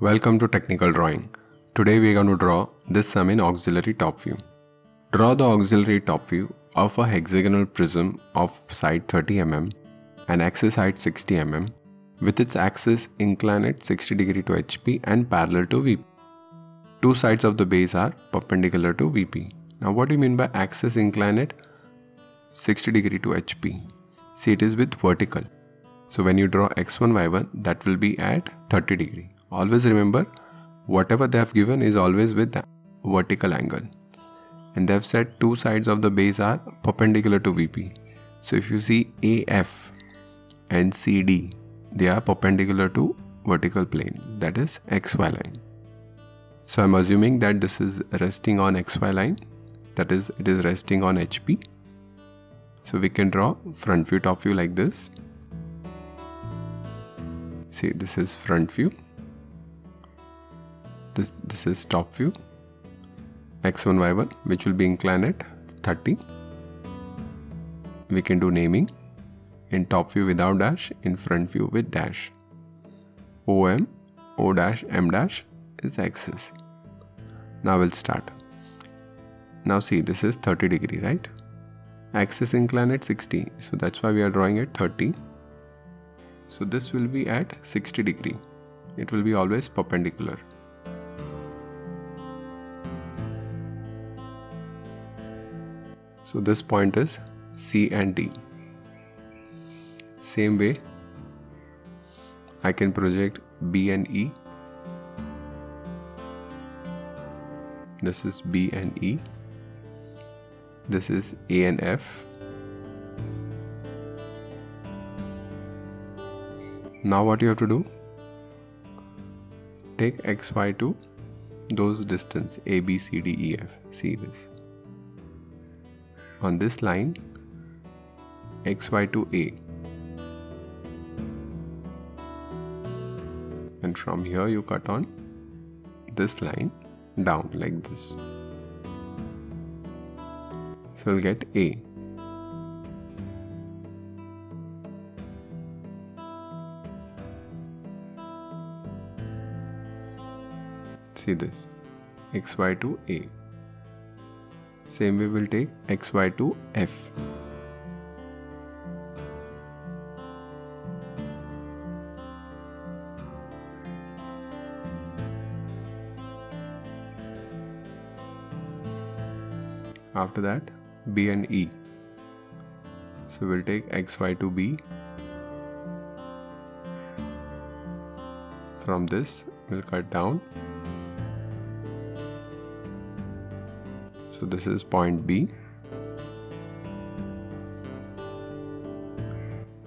Welcome to Technical Drawing. Today we are going to draw this sum in auxiliary top view. Draw the auxiliary top view of a hexagonal prism of side 30 mm and axis height 60 mm with its axis inclined at 60 degree to HP and parallel to VP. Two sides of the base are perpendicular to VP. Now what do you mean by axis inclined at 60 degree to HP? See, it is with vertical. So when you draw X1, Y1, that will be at 30 degree. Always remember, whatever they have given is always with the vertical angle. And they have said two sides of the base are perpendicular to VP. So if you see AF and CD, they are perpendicular to vertical plane, that is XY line. So I'm assuming that this is resting on XY line, that is, it is resting on HP. So we can draw front view, top view like this. See, this is front view. This is top view. X1, Y1, which will be inclined at 30. We can do naming in top view without dash, in front view with dash. OM, O dash, M dash is axis. Now we'll start. Now see, this is 30 degree, right? Axis inclined at 60. So that's why we are drawing at 30. So this will be at 60 degree. It will be always perpendicular. So this point is C and D. Same way, I can project B and E. This is B and E. This is A and F. Now what you have to do? Take XY to those distance A, B, C, D, E, F. See this. On this line, XY to A. And from here you cut on this line down like this. So we'll get A. See this, XY to A. Same way we'll take XY to F. After that, B and E. So we'll take XY to B. From this, we'll cut down. So this is point B.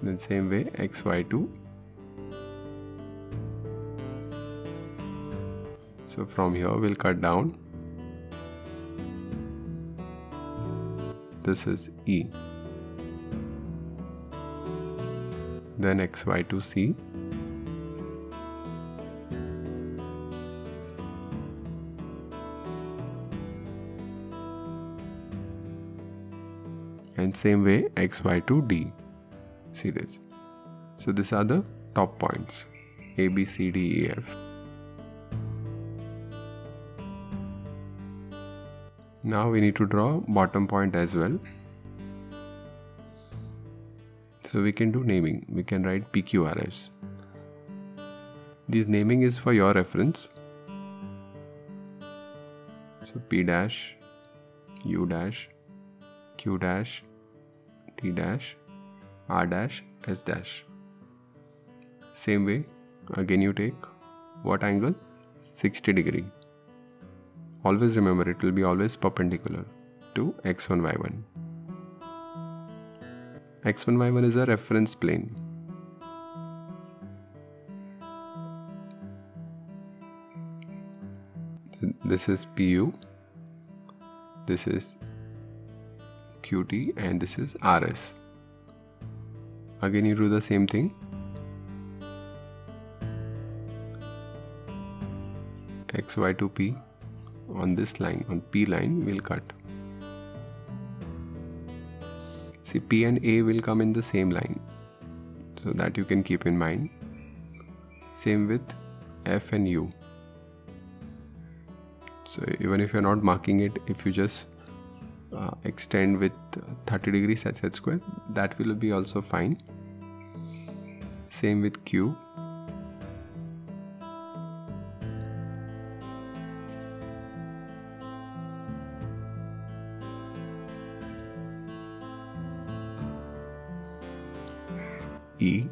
Then same way, XY2. So from here we'll cut down. This is E. Then XY2C. And same way, XY to D. See this. So these are the top points, A, B, C, D, E, F. Now we need to draw bottom point as well. So we can do naming. We can write PQRS. This naming is for your reference. So P dash, U dash, Q dash, T dash, R dash, S dash. Same way, again you take what angle? 60 degree. Always remember, it will be always perpendicular to X1, Y1. X1, Y1 is a reference plane. This is PU, this is QT, and this is RS. Again you do the same thing. XY to P. On this line, on P line, we'll cut. See, P and A will come in the same line, so that you can keep in mind. Same with F and U. So even if you're not marking it, if you just extend with 30 degrees at Z square, that will be also fine. Same with Q. E.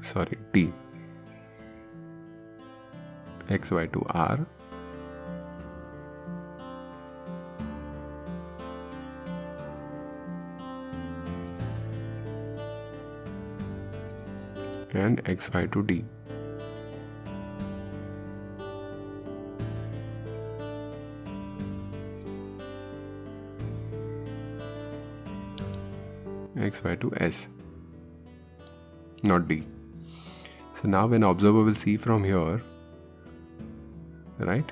Sorry, T. X, Y to R. And X, Y to D. X, Y to S, not D. So now an observer will see from here, right?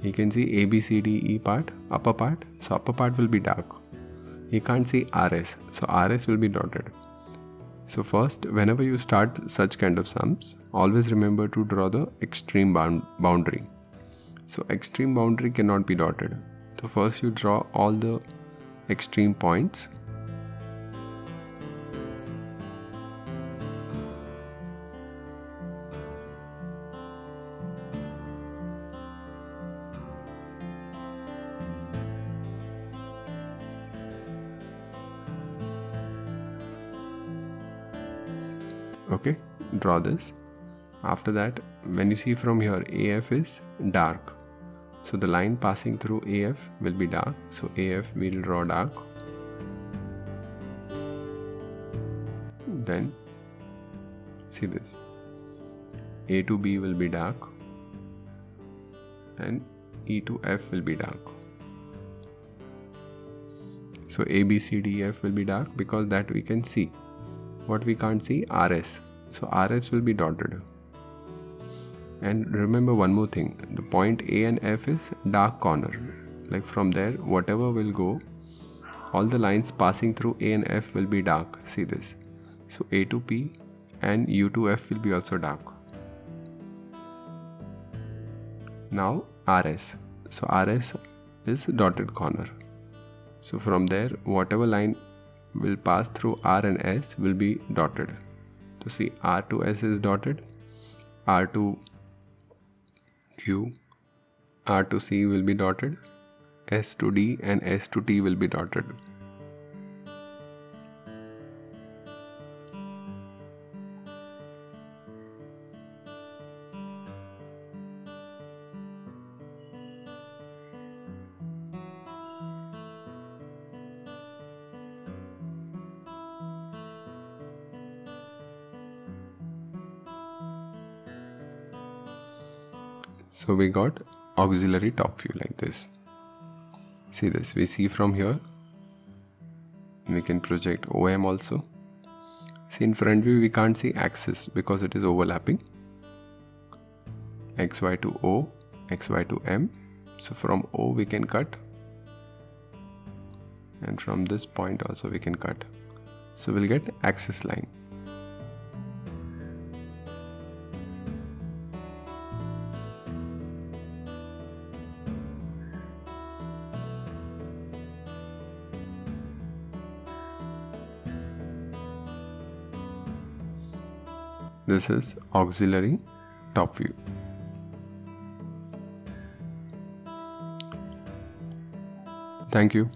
He can see A, B, C, D, E part, upper part. So upper part will be dark. He can't see RS. So RS will be dotted. So first, whenever you start such kind of sums, always remember to draw the extreme boundary. So extreme boundary cannot be dotted. So first you draw all the extreme points. Okay, draw this. After that, when you see from here, AF is dark, so the line passing through AF will be dark, so AF will draw dark. Then see this, A to B will be dark and E to F will be dark. So A, B, C, D, F will be dark because that we can see. What we can't see, RS. So RS will be dotted. And remember one more thing, the point A and F is dark corner. Like from there, whatever will go, all the lines passing through A and F will be dark. See this. So A to P and U to F will be also dark. Now RS. So RS is dotted corner. So from there, whatever line will pass through R and S will be dotted. So see, R to S is dotted, R to Q, R to C will be dotted, S to D and S to T will be dotted. So we got auxiliary top view like this. See this, we see from here. We can project OM also. See, in front view we can't see axis because it is overlapping. XY to O, XY to M. So from O we can cut. And from this point also we can cut. So we'll get axis line. This is auxiliary top view. Thank you.